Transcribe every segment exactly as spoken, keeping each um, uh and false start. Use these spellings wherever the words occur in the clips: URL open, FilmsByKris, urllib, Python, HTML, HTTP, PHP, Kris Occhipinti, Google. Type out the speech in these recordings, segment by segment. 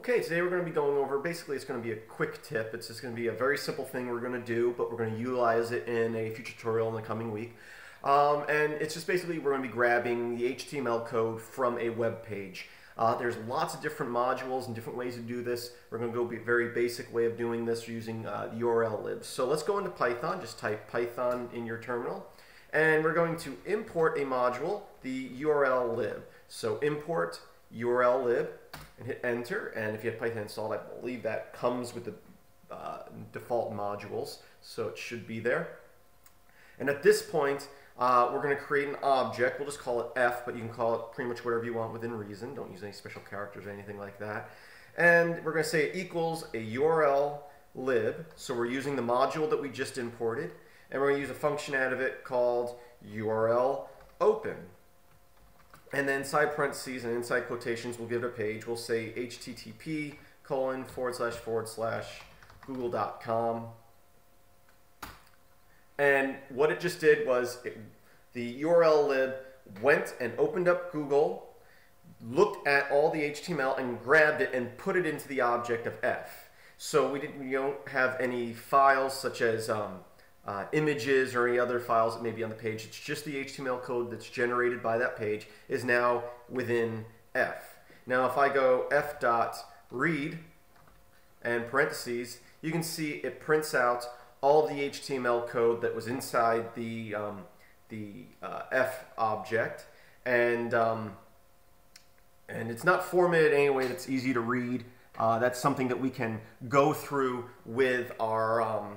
Okay, today we're going to be going over, basically it's going to be a quick tip. It's just going to be a very simple thing we're going to do, but we're going to utilize it in a future tutorial in the coming week. Um, and it's just basically we're going to be grabbing the H T M L code from a web page. Uh, there's lots of different modules and different ways to do this. We're going to go a very basic way of doing this using uh, the U R L libs. So let's go into Python. Just type Python in your terminal. And we're going to import a module, the U R L lib. So import U R L lib. And hit enter, and if you have Python installed, I believe that comes with the uh, default modules, so it should be there. And at this point, uh, we're going to create an object. We'll just call it F, but you can call it pretty much whatever you want within reason. Don't use any special characters or anything like that. And we're going to say it equals a U R L lib, so we're using the module that we just imported, and we're going to use a function out of it called U R L open. And then side parentheses and inside quotations, we'll give it a page. We'll say H T T P colon forward slash forward slash google dot com. And what it just did was it, the U R L lib went and opened up Google, looked at all the H T M L and grabbed it and put it into the object of F. So we, didn't, we don't have any files such as um, Uh, images or any other files that may be on the page. It's just the H T M L code that's generated by that page is now within F. Now if I go f.read and parentheses, you can see it prints out all the H T M L code that was inside the, um, the uh, F object, and, um, and it's not formatted in any way that's easy to read. Uh, that's something that we can go through with our um,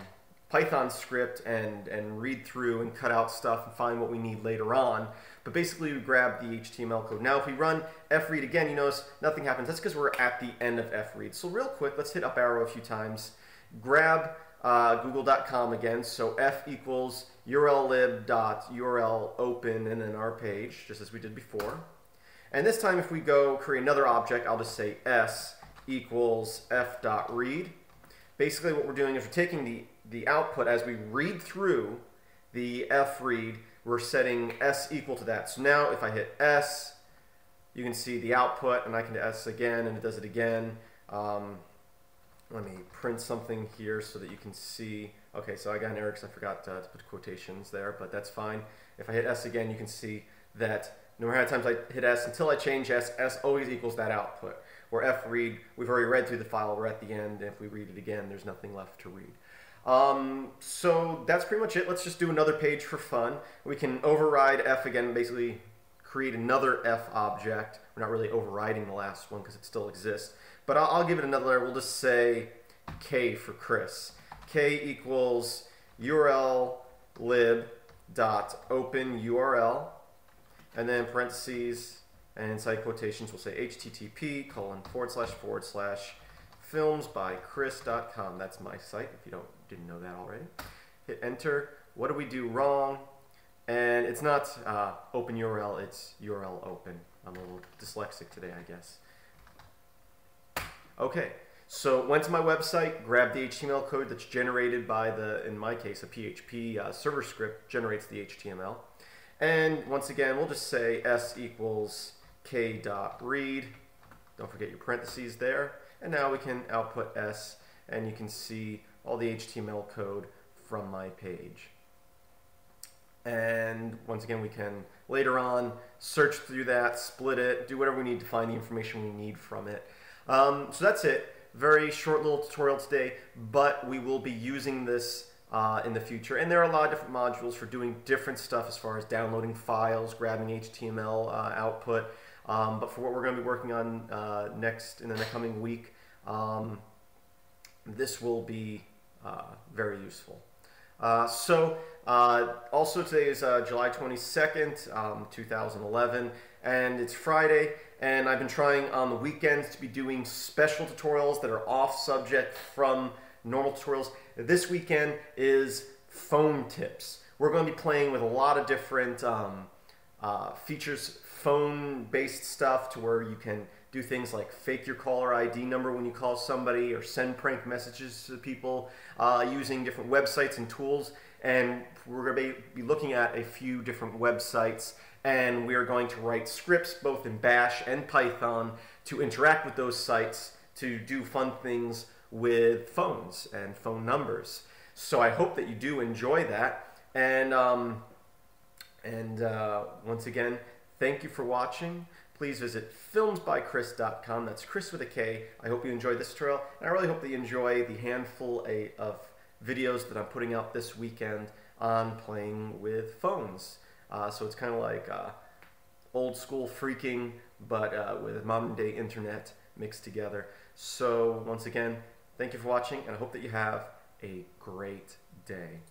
Python script and, and read through and cut out stuff and find what we need later on. But basically we grab the H T M L code. Now if we run F read again, you notice nothing happens. That's because we're at the end of F read. So real quick, let's hit up arrow a few times. Grab uh, google dot com again. So F equals U R L lib dot U R L open and then our page, just as we did before. And this time if we go create another object, I'll just say S equals F dot read. Basically what we're doing is we're taking the the output as we read through the F read, we're setting S equal to that. So now if I hit S, you can see the output, and I can S again, and it does it again. Um, let me print something here so that you can see. Okay, so I got an error because I forgot to, to put quotations there, but that's fine. If I hit S again, you can see that no matter how many times I hit S, until I change S, S always equals that output. Where F read, we've already read through the file, we're at the end, and if we read it again, there's nothing left to read. Um, so that's pretty much it. Let's just do another page for fun. We can override F again, basically create another F object. We're not really overriding the last one because it still exists, but I'll, I'll give it another layer. We'll just say K for Kris. K equals U R L lib dot open U R L, and then parentheses and inside quotations we'll say H T T P colon forward slash forward slash films by Kris dot com. That's my site if you don't didn't know that already. Hit enter. What do we do wrong? And it's not uh, open U R L, it's U R L open. I'm a little dyslexic today, I guess. Okay, so went to my website, grabbed the H T M L code that's generated by the, in my case, a P H P uh, server script generates the H T M L. And once again, we'll just say S equals K dot read. Don't forget your parentheses there. And now we can output S, and you can see all the H T M L code from my page. And once again, we can later on search through that, split it, do whatever we need to find the information we need from it. Um, so that's it. Very short little tutorial today, but we will be using this uh, in the future. And there are a lot of different modules for doing different stuff as far as downloading files, grabbing H T M L uh, output. Um, but for what we're going to be working on uh, next in the coming week, um, this will be Uh, very useful. Uh, so uh, also today is uh, July twenty-second, um, two thousand eleven, and it's Friday, and I've been trying on the weekends to be doing special tutorials that are off subject from normal tutorials. This weekend is phone tips. We're going to be playing with a lot of different um, uh, features, phone-based stuff, to where you can do things like fake your caller I D number when you call somebody, or send prank messages to people uh, using different websites and tools. And we're going to be looking at a few different websites, and we are going to write scripts both in Bash and Python to interact with those sites to do fun things with phones and phone numbers. So I hope that you do enjoy that. And, um, and uh, once again, thank you for watching. Please visit films by kris dot com. That's Kris with a K. I hope you enjoyed this tutorial. And I really hope that you enjoy the handful of videos that I'm putting out this weekend on playing with phones. Uh, so it's kind of like uh, old school freaking, but uh, with modern day internet mixed together. So once again, thank you for watching, and I hope that you have a great day.